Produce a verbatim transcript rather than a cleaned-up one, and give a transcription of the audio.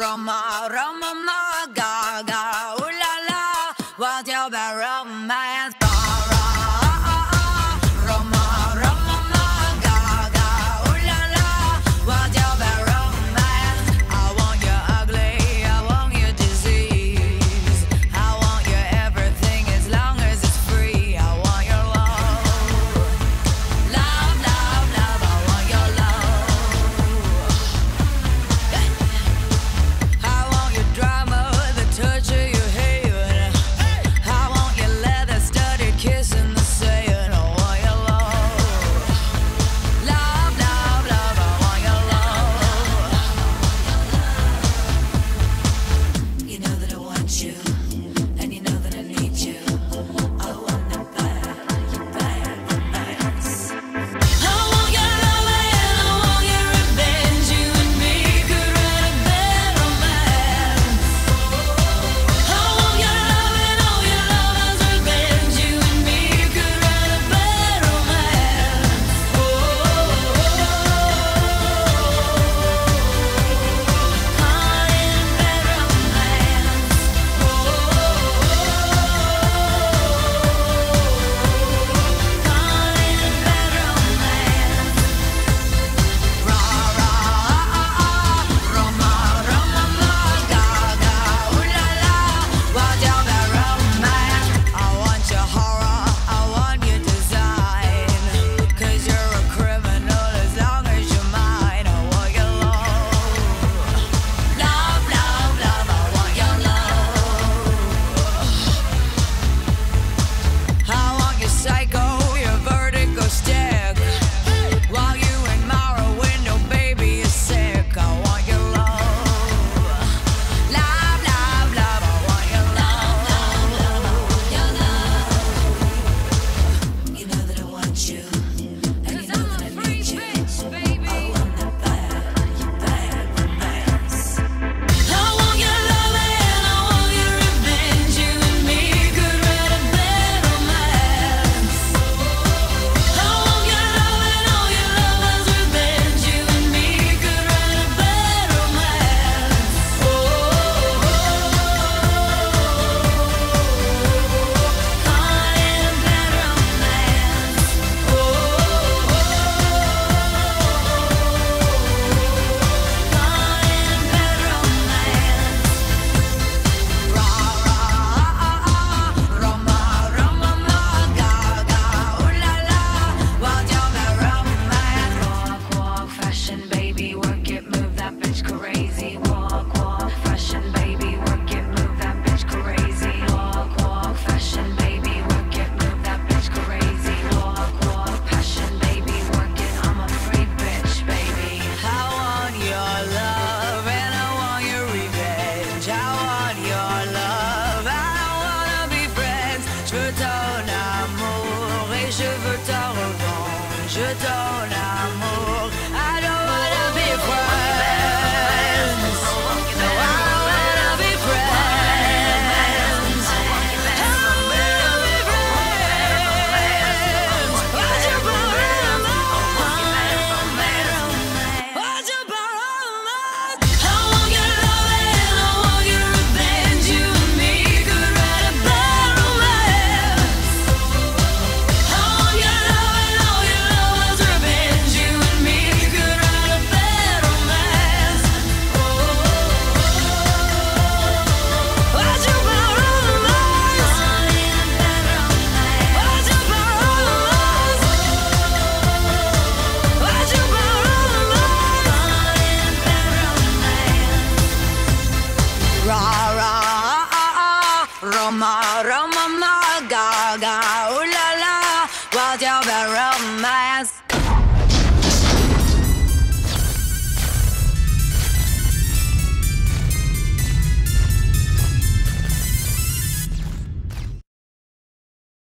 Roma, Roma, Gaga, ooh la la, what's your bad romance? Crazy.